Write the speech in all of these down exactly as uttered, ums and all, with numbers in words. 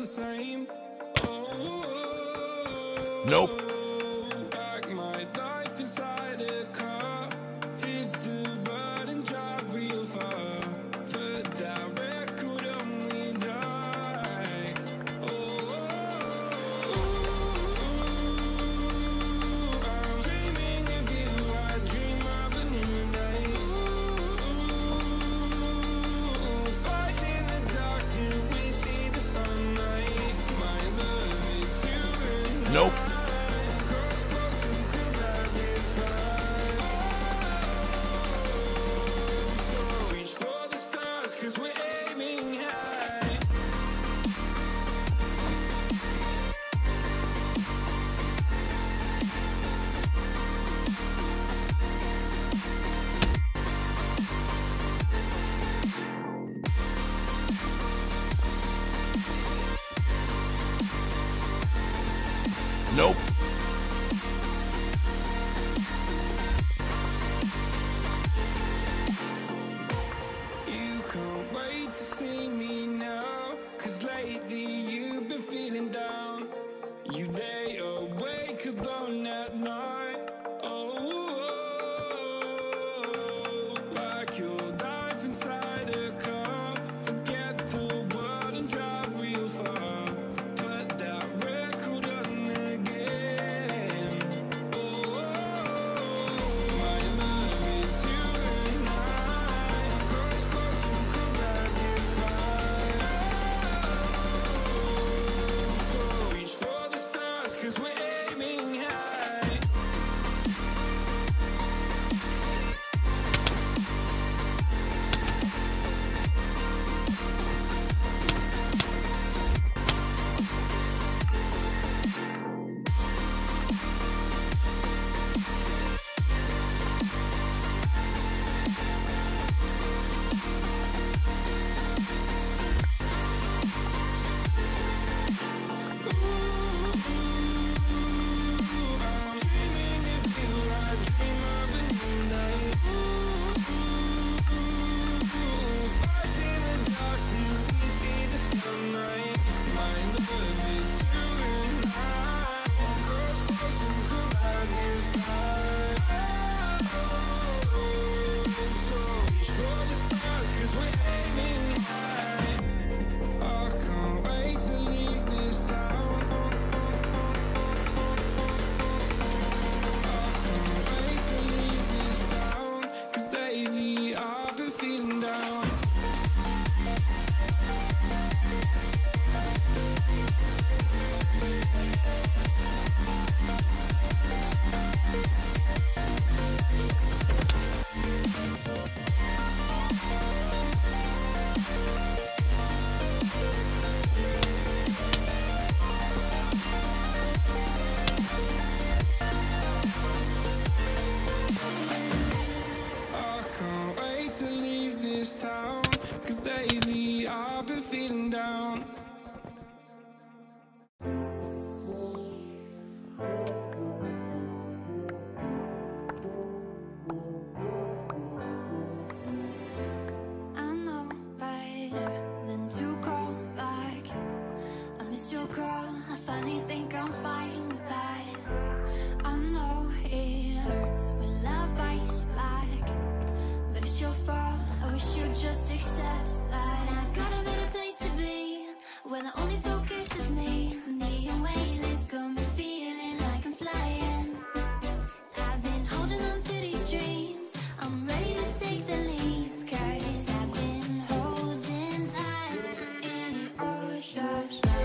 the same. Oh, nope. Back my life inside a car. Hit the bird and drive real far. But that record only die. Oh, oh, I'm dreaming of you. I dream of a new night. Oh, fight in the dark till we see the sunlight. My love, it's you and nope. Nope. You can't wait to see me now, 'cause lately you've been feeling down. You lay awake alone at night. Oh, oh, oh, oh. Like your life inside a car. Forget the world and drive real far. Put that record on again. Oh, oh, oh. My love, it's you and I. Close, close, and come back this far. So reach for the stars, 'cause we're aiming high. Town, 'cause lately I've been feeling down. I know better than to call back. I missed your call. I finally think I'm fine with that. I know it hurts when love bites back, but it's your fault. I wish you'd just accept that I got a better place to be, where the only focus is me. Me and weightless got me feeling like I'm flying. I've been holding on to these dreams, I'm ready to take the leap, 'cause I've been holding on in an ocean.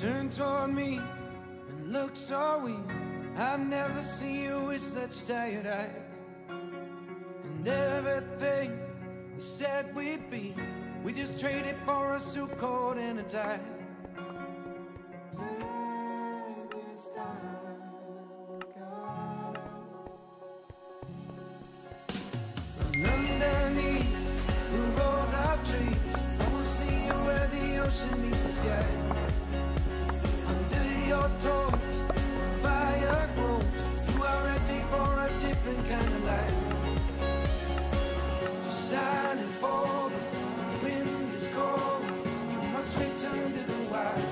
turned toward me and looked so weak. I've never seen you with such tired eyes. And everything we said we'd be, we just traded for a suit coat and a tie. And underneath the rows of trees, I will see you where the ocean meets the sky. Under your toes, the fire grows. You are ready for a different kind of life. You're silent, bold, the wind is cold. You must return to the wild.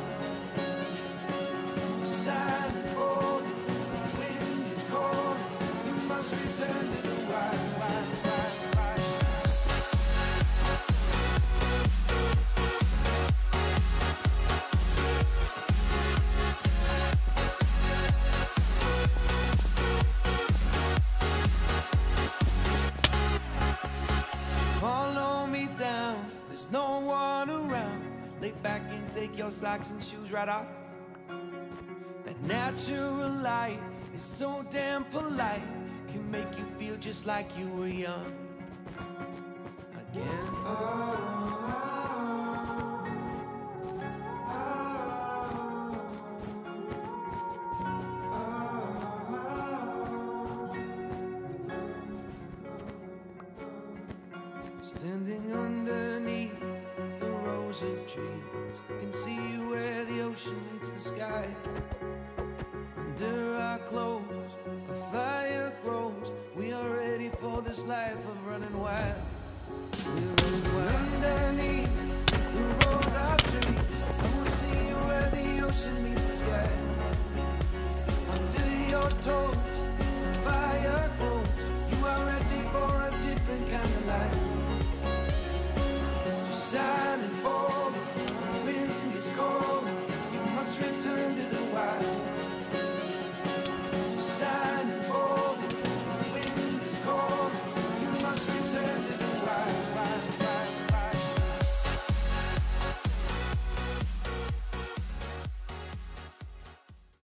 You're silent, bold, the wind is cold. You must return to the wild, wild, wild, wild. Take your socks and shoes right off. That natural light is so damn polite, can make you feel just like you were young again. Oh, oh, oh, oh, oh, oh. Standing underneath the rows of trees, I can see you where the ocean meets the sky. Under our clothes, a fire grows. We are ready for this life of running wild. We're running wild. Underneath the rose of trees, I will see you where the ocean meets the sky. Under your toes,